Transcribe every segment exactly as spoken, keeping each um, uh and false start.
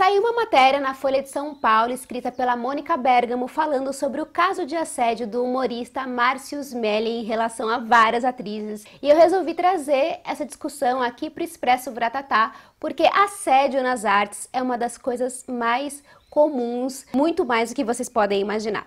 Saiu uma matéria na Folha de São Paulo, escrita pela Mônica Bergamo, falando sobre o caso de assédio do humorista Marcius Melhem em relação a várias atrizes. E eu resolvi trazer essa discussão aqui para o Expresso Vratatá, porque assédio nas artes é uma das coisas mais comuns, muito mais do que vocês podem imaginar.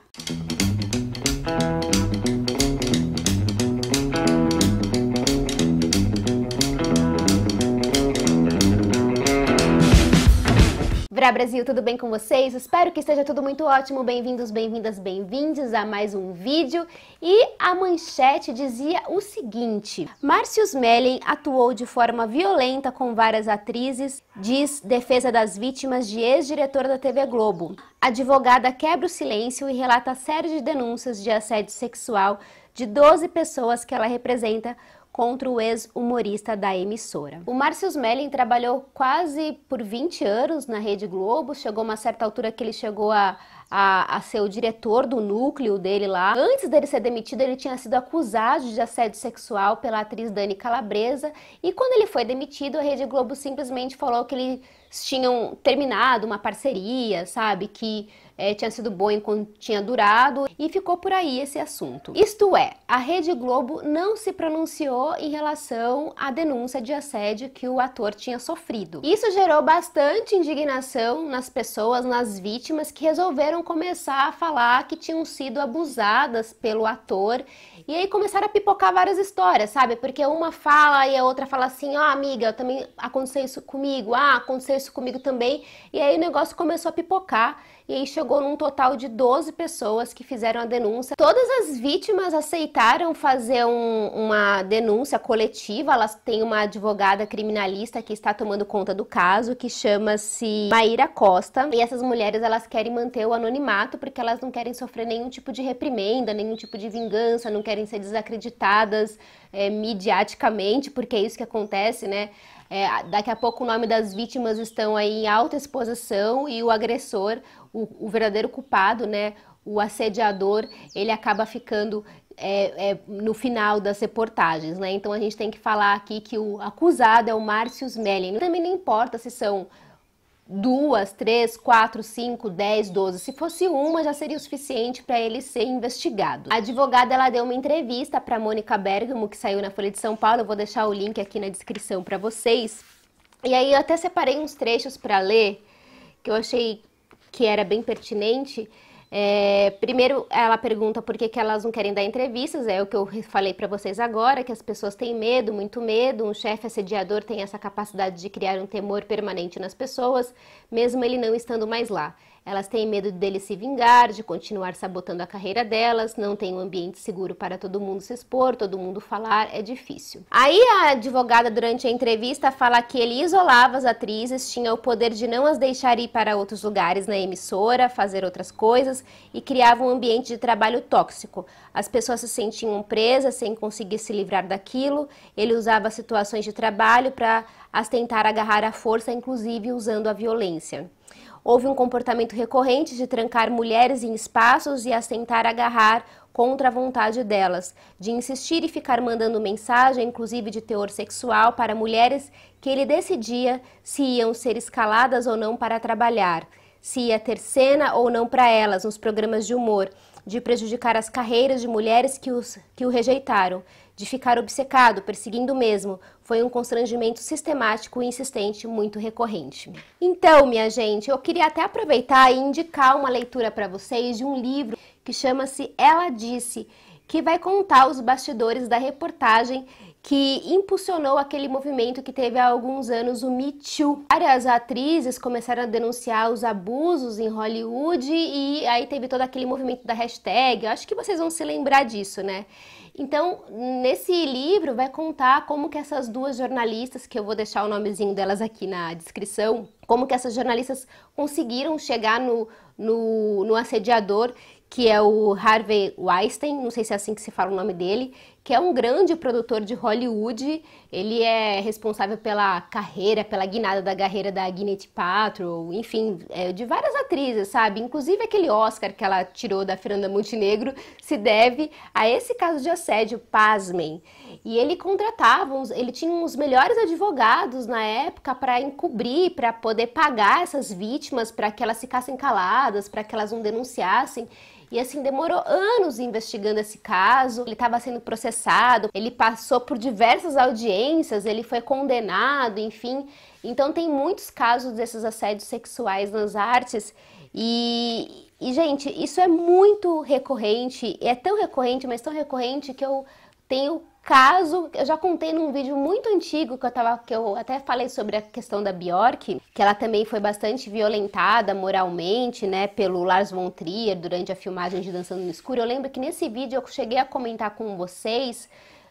Olá Brasil, tudo bem com vocês? Espero que esteja tudo muito ótimo. Bem-vindos, bem-vindas, bem-vindes a mais um vídeo. E a manchete dizia o seguinte: Marcius Melhem atuou de forma violenta com várias atrizes, diz defesa das vítimas de ex-diretor da T V Globo. A advogada quebra o silêncio e relata série de denúncias de assédio sexual de doze pessoas que ela representa contra o ex-humorista da emissora. O Marcius Melhem trabalhou quase por vinte anos na Rede Globo, chegou a uma certa altura que ele chegou a, a, a ser o diretor do núcleo dele lá. Antes dele ser demitido, ele tinha sido acusado de assédio sexual pela atriz Dani Calabresa, e quando ele foi demitido, a Rede Globo simplesmente falou que ele tinham terminado uma parceria, sabe, que é, tinha sido boa enquanto tinha durado, e ficou por aí esse assunto. Isto é, a Rede Globo não se pronunciou em relação à denúncia de assédio que o ator tinha sofrido. Isso gerou bastante indignação nas pessoas, nas vítimas, que resolveram começar a falar que tinham sido abusadas pelo ator, e aí começaram a pipocar várias histórias, sabe, porque uma fala e a outra fala assim: ó, amiga, também aconteceu isso comigo, ah, aconteceu isso comigo também, e aí o negócio começou a pipocar, e aí chegou num total de doze pessoas que fizeram a denúncia. Todas as vítimas aceitaram fazer um, uma denúncia coletiva. Elas têm uma advogada criminalista que está tomando conta do caso, que chama-se Maíra Costa, e essas mulheres, elas querem manter o anonimato porque elas não querem sofrer nenhum tipo de reprimenda, nenhum tipo de vingança, não querem ser desacreditadas é, midiaticamente, porque é isso que acontece, né? É, daqui a pouco o nome das vítimas estão aí em alta exposição, e o agressor, o, o verdadeiro culpado, né, o assediador, ele acaba ficando é, é, no final das reportagens, né? Então a gente tem que falar aqui que o acusado é o Marcius Melhem. Também não importa se são duas, três, quatro, cinco, dez, doze. Se fosse uma, já seria o suficiente para ele ser investigado. A advogada, ela deu uma entrevista para Mônica Bergamo, que saiu na Folha de São Paulo. Eu vou deixar o link aqui na descrição para vocês. E aí eu até separei uns trechos para ler, que eu achei que era bem pertinente. É, primeiro, ela pergunta por que que elas não querem dar entrevistas. É o que eu falei para vocês agora, que as pessoas têm medo, muito medo. Um chefe assediador tem essa capacidade de criar um temor permanente nas pessoas, mesmo ele não estando mais lá. Elas têm medo dele se vingar, de continuar sabotando a carreira delas, não tem um ambiente seguro para todo mundo se expor, todo mundo falar, é difícil. Aí a advogada, durante a entrevista, fala que ele isolava as atrizes, tinha o poder de não as deixar ir para outros lugares na emissora, fazer outras coisas, e criava um ambiente de trabalho tóxico. As pessoas se sentiam presas, sem conseguir se livrar daquilo. Ele usava situações de trabalho para as tentar agarrar à força, inclusive usando a violência. Houve um comportamento recorrente de trancar mulheres em espaços e as tentar agarrar contra a vontade delas, de insistir e ficar mandando mensagem, inclusive de teor sexual, para mulheres que ele decidia se iam ser escaladas ou não para trabalhar, se ia ter cena ou não para elas nos programas de humor, de prejudicar as carreiras de mulheres que, os, que o rejeitaram, de ficar obcecado, perseguindo mesmo. Foi um constrangimento sistemático e insistente, muito recorrente. Então, minha gente, eu queria até aproveitar e indicar uma leitura para vocês de um livro que chama-se Ela Disse, que vai contar os bastidores da reportagem que impulsionou aquele movimento que teve há alguns anos, o Me Too. Várias atrizes começaram a denunciar os abusos em Hollywood, e aí teve todo aquele movimento da hashtag. Eu acho que vocês vão se lembrar disso, né? Então, nesse livro vai contar como que essas duas jornalistas, que eu vou deixar o nomezinho delas aqui na descrição, como que essas jornalistas conseguiram chegar no, no, no assediador, que é o Harvey Weinstein, não sei se é assim que se fala o nome dele, que é um grande produtor de Hollywood. Ele é responsável pela carreira, pela guinada da carreira da Gwyneth Paltrow, enfim, é, de várias atrizes, sabe? Inclusive aquele Oscar que ela tirou da Fernanda Montenegro se deve a esse caso de assédio, pasmem. E ele contratava, uns, ele tinha os melhores advogados na época para encobrir, para poder pagar essas vítimas, para que elas ficassem caladas, para que elas não denunciassem. E assim, demorou anos investigando esse caso, ele estava sendo processado, ele passou por diversas audiências, ele foi condenado, enfim. Então tem muitos casos desses assédios sexuais nas artes e, e gente, isso é muito recorrente, é tão recorrente, mas tão recorrente que eu tenho caso, eu já contei num vídeo muito antigo que eu, tava, que eu até falei sobre a questão da Bjork, que ela também foi bastante violentada moralmente, né, pelo Lars von Trier durante a filmagem de Dançando no Escuro. Eu lembro que nesse vídeo eu cheguei a comentar com vocês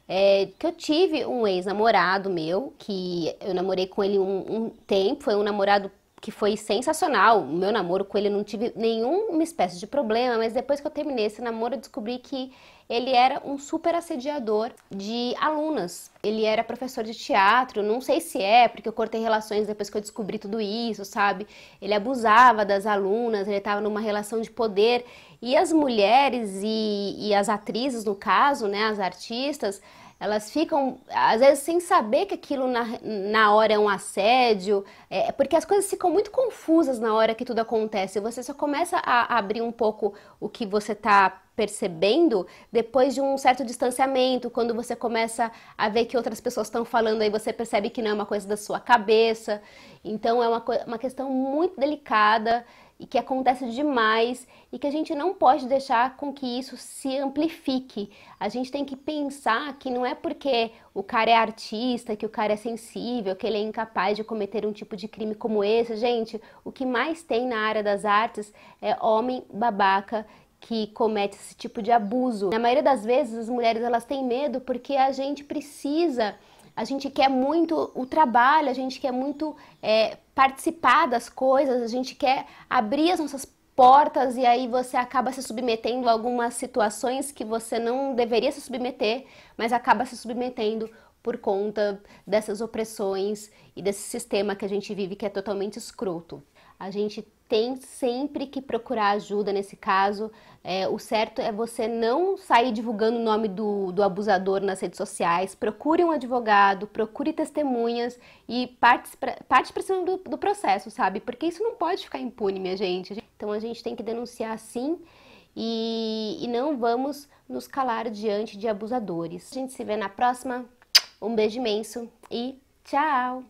é, que eu tive um ex-namorado meu, que eu namorei com ele um, um tempo, foi um namorado que foi sensacional, o meu namoro com ele eu não tive nenhuma espécie de problema, mas depois que eu terminei esse namoro eu descobri que ele era um super assediador de alunas, ele era professor de teatro, não sei se é, porque eu cortei relações depois que eu descobri tudo isso, sabe? Ele abusava das alunas, ele estava numa relação de poder e as mulheres e, e as atrizes, no caso, né, as artistas, elas ficam, às vezes, sem saber que aquilo na, na hora é um assédio, é, porque as coisas ficam muito confusas na hora que tudo acontece. Você só começa a abrir um pouco o que você está percebendo depois de um certo distanciamento, quando você começa a ver que outras pessoas estão falando, aí você percebe que não é uma coisa da sua cabeça. Então é uma, uma questão muito delicada e que acontece demais e que a gente não pode deixar com que isso se amplifique. A gente tem que pensar que não é porque o cara é artista, que o cara é sensível, que ele é incapaz de cometer um tipo de crime como esse. Gente, o que mais tem na área das artes é homem babaca que comete esse tipo de abuso. Na maioria das vezes as mulheres elas têm medo porque a gente precisa... A gente quer muito o trabalho, a gente quer muito é, participar das coisas, a gente quer abrir as nossas portas e aí você acaba se submetendo a algumas situações que você não deveria se submeter, mas acaba se submetendo por conta dessas opressões e desse sistema que a gente vive que é totalmente escroto. A gente tem sempre que procurar ajuda nesse caso. É, o certo é você não sair divulgando o nome do, do abusador nas redes sociais. Procure um advogado, procure testemunhas e parte para cima do, do processo, sabe? Porque isso não pode ficar impune, minha gente. Então a gente tem que denunciar sim e, e não vamos nos calar diante de abusadores. A gente se vê na próxima. Um beijo imenso e tchau!